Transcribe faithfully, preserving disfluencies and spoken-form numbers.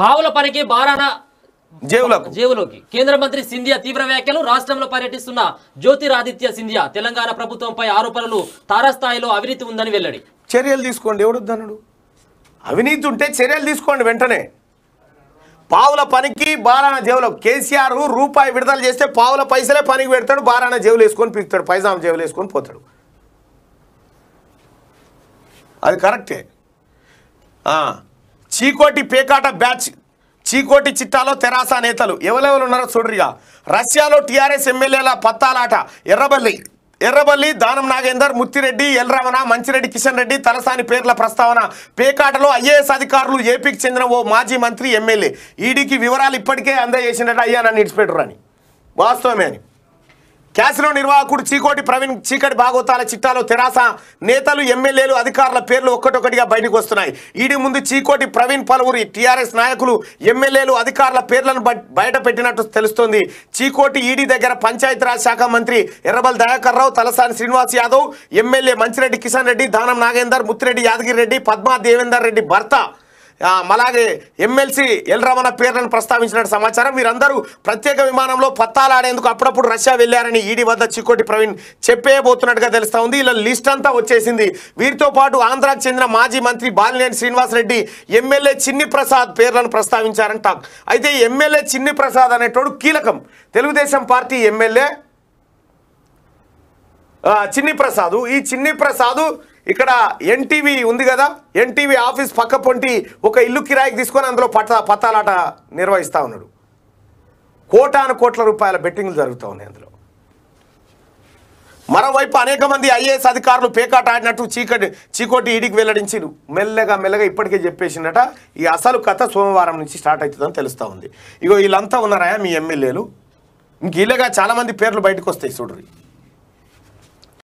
పావుల పనికి బారాన జేవులకు జేవులోకి కేంద్ర మంత్రి సింధియా తీవ్ర వ్యాఖ్యలు. రాష్ట్రంలో పర్యటిస్తున్న జ్యోతిరాదిత్య సింధియా తెలంగాణ ప్రభుత్వంపై ఆరోపణలు తారాస్థాయిలో అవినీతి ఉందని వెల్లడి. చర్యలు తీసుకోండి. ఎవరుద్దనుడు అవినీతి ఉంటే చర్యలు తీసుకోండి వెంటనే. పావుల పనికి బారాన జేవులకు కేసీఆర్ రూపాయి విడుదల చేస్తే పావుల పైసలే పనికి పెడతాడు, బారాన జేవులు వేసుకొని పీకుతాడు, పైజామ జేవులు వేసుకొని పోతాడు. అది కరెక్టే. చీకోటి పేకాట బ్యాచ్, చీకోటి చిట్టాలో తెరాస నేతలు ఎవరెవరు ఉన్నారో చూడరిగా. రష్యాలో టీఆర్ఎస్ ఎమ్మెల్యేల పత్తాలాట. ఎర్రబల్లి ఎర్రబల్లి దానం నాగేందర్, ముత్తిరెడ్డి, ఎల్ రమణ, మంచిరెడ్డి కిషన్ రెడ్డి, తలసాని పేర్ల ప్రస్తావన. పేకాటలో ఐఏఎస్ అధికారులు, ఏపీకి చెందిన ఓ మాజీ మంత్రి ఎమ్మెల్యే ఈడీకి వివరాలు ఇప్పటికే అందజేసినట్టు అయ్యా నన్ను ఇడిచిపెట్టురని. వాస్తవమే అని. క్యాసినో నిర్వాహకుడు చీకోటి ప్రవీణ్ చీకటి భాగోతాల చిట్టాలో తెరాస నేతలు, ఎమ్మెల్యేలు, అధికారుల పేర్లు ఒక్కటొక్కటిగా బయటకు వస్తున్నాయి. ఈడీ ముందు చీకోటి ప్రవీణ్ పలువురి టీఆర్ఎస్ నాయకులు, ఎమ్మెల్యేలు, అధికారుల పేర్లను బయట పెట్టినట్టు తెలుస్తోంది. చీకోటి ఈడీ దగ్గర పంచాయతీరాజ్ శాఖ మంత్రి ఎర్రబల్ దయాకర్ రావు, తలసాని శ్రీనివాస్ యాదవ్, ఎమ్మెల్యే మంచిరెడ్డి కిషన్ రెడ్డి, దానం నాగేందర్, ముత్తిరెడ్డి యాదగిరి రెడ్డి, పద్మా దేవేందర్ రెడ్డి భర్త, అలాగే ఎమ్మెల్సీ ఎల్ రమణ పేర్లను ప్రస్తావించినట్టు సమాచారం. వీరందరూ ప్రత్యేక విమానంలో పత్తాలాడేందుకు అప్పుడప్పుడు రష్యా వెళ్ళారని ఈడీ వద్ద చిక్కోటి ప్రవీణ్ చెప్పేయబోతున్నట్టుగా తెలుస్తూ ఉంది. ఇలా లిస్ట్ అంతా వచ్చేసింది. వీరితో పాటు ఆంధ్రాకు చెందిన మాజీ మంత్రి బాలినేని శ్రీనివాసరెడ్డి, ఎమ్మెల్యే చిన్ని ప్రసాద్ పేర్లను ప్రస్తావించారని టాక్. అయితే ఎమ్మెల్యే చిన్ని ప్రసాద్ అనేటోడు కీలకం. తెలుగుదేశం పార్టీ ఎమ్మెల్యే చిన్ని ప్రసాద్. ఈ చిన్ని ప్రసాద్ ఇక్కడ ఎన్టీవీ ఉంది కదా, ఎన్టీవీ ఆఫీస్ పక్క పొంటి ఒక ఇల్లు కిరాయికి తీసుకొని అందులో పట్ట పత్తాలాట నిర్వహిస్తూ ఉన్నాడు. కోటాను కోట్ల రూపాయల బెట్టింగ్లు జరుగుతూ ఉన్నాయి అందులో. మరోవైపు అనేక మంది ఐఏఎస్ అధికారులు పేకాట ఆడినట్టు చీకటి చీకోటి ఈడికి వెల్లడించారు. మెల్లగా మెల్లగా ఇప్పటికే చెప్పేసిందట. ఈ అసలు కథ సోమవారం నుంచి స్టార్ట్ అవుతుందని తెలుస్తూ ఉంది. ఇగో వీళ్ళంతా ఉన్నారా మీ ఎమ్మెల్యేలు, ఇంక ఇలాగా చాలామంది పేర్లు బయటకు వస్తాయి చూడరు.